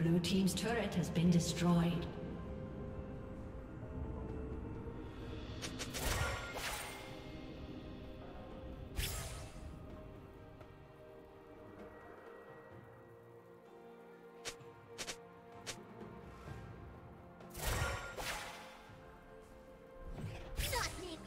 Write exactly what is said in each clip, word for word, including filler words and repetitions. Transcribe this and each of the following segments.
Blue team's turret has been destroyed. Yes!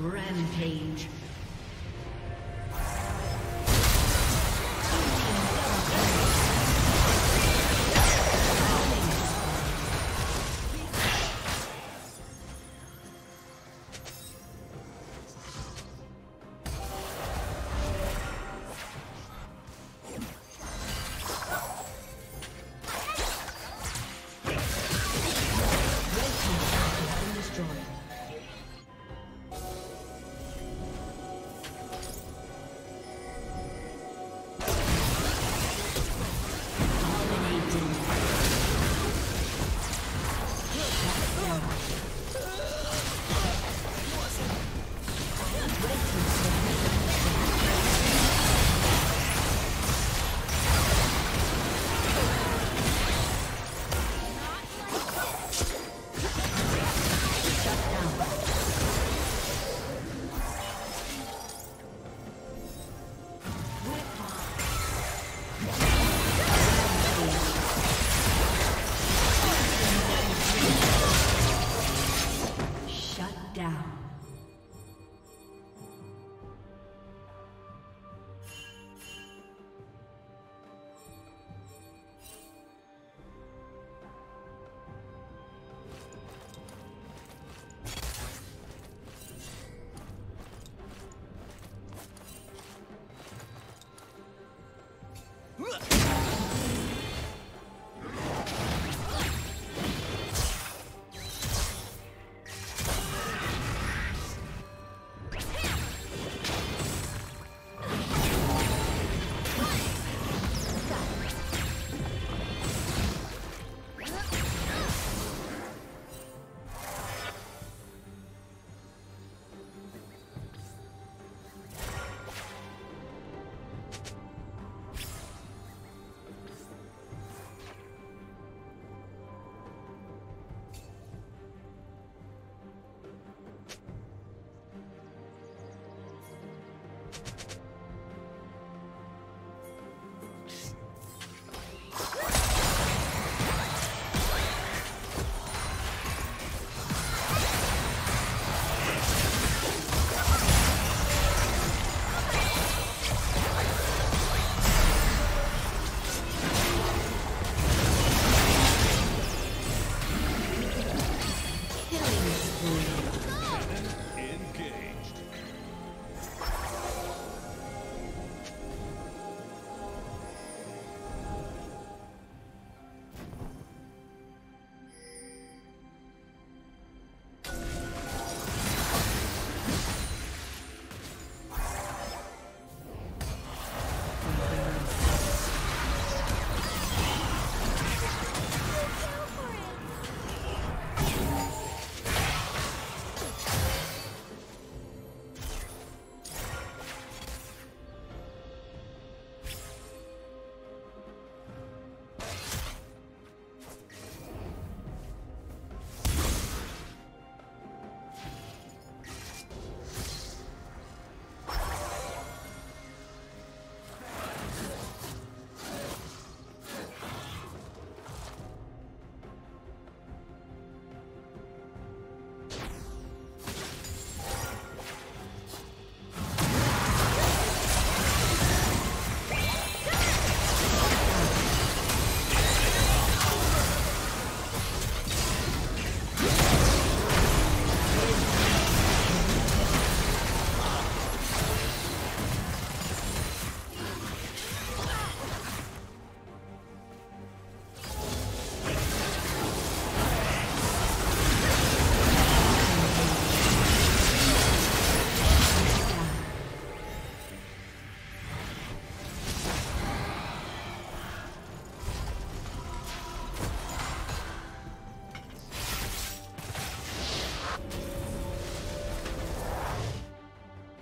Rampage.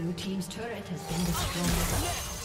Blue team's turret has been destroyed.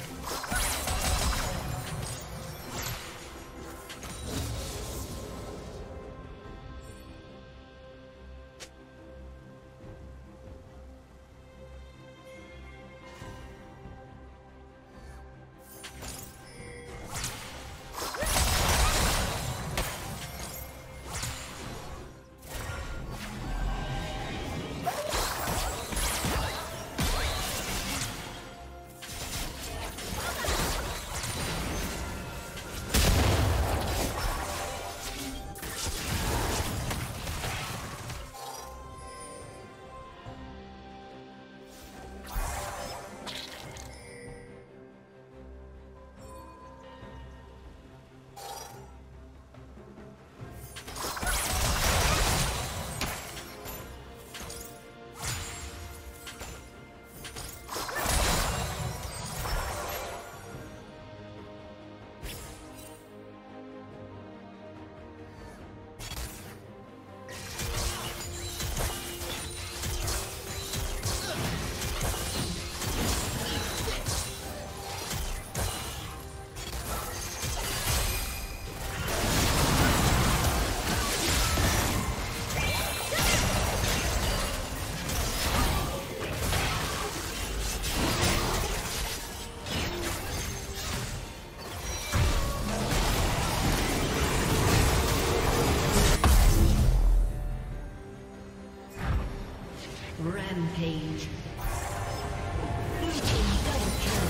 Rampage. Blue team double kill.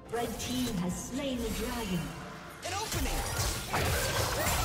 Red team has slain the dragon. An opening!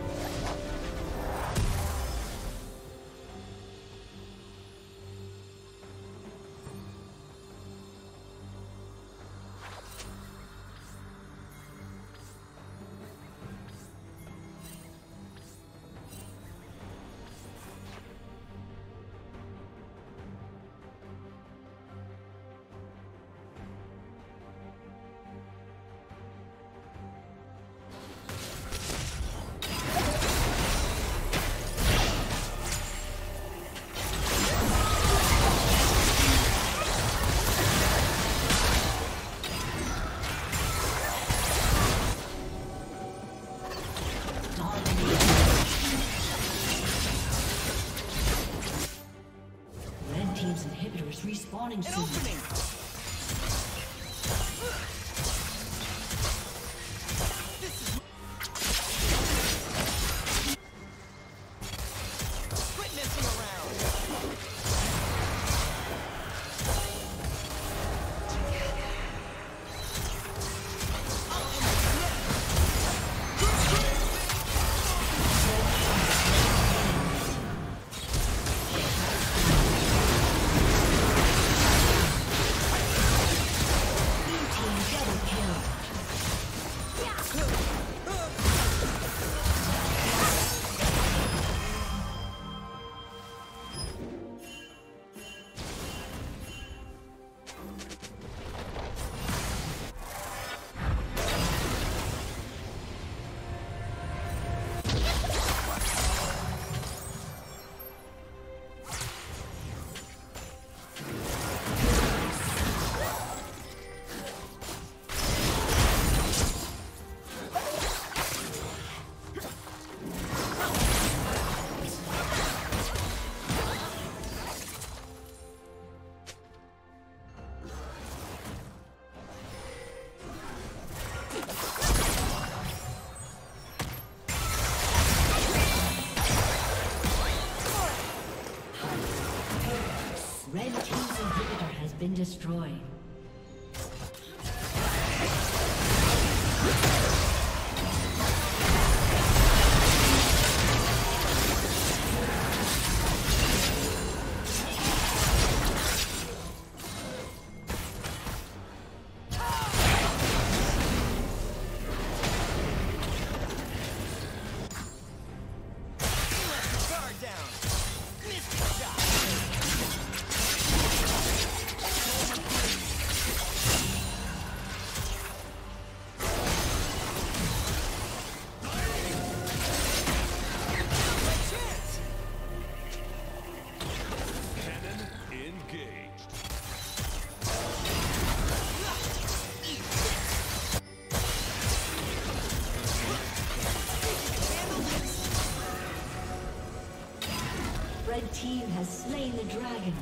An opening! Been destroyed. Red team has slain the dragon.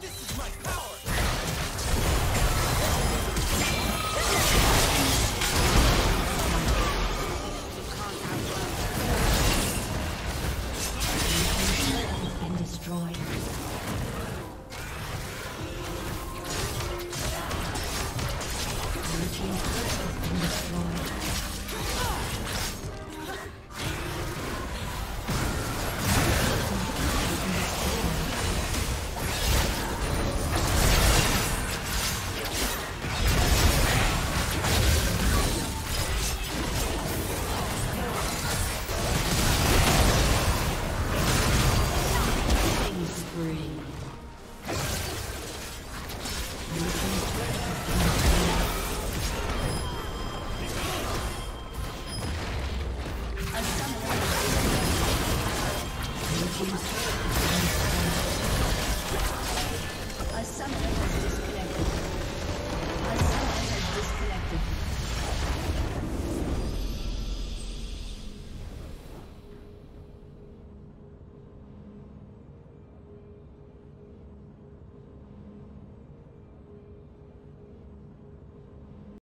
This is my power!